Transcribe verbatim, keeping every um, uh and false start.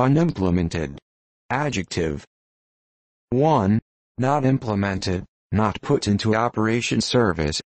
unimplemented. Adjective. one. Not implemented, not put into operation service,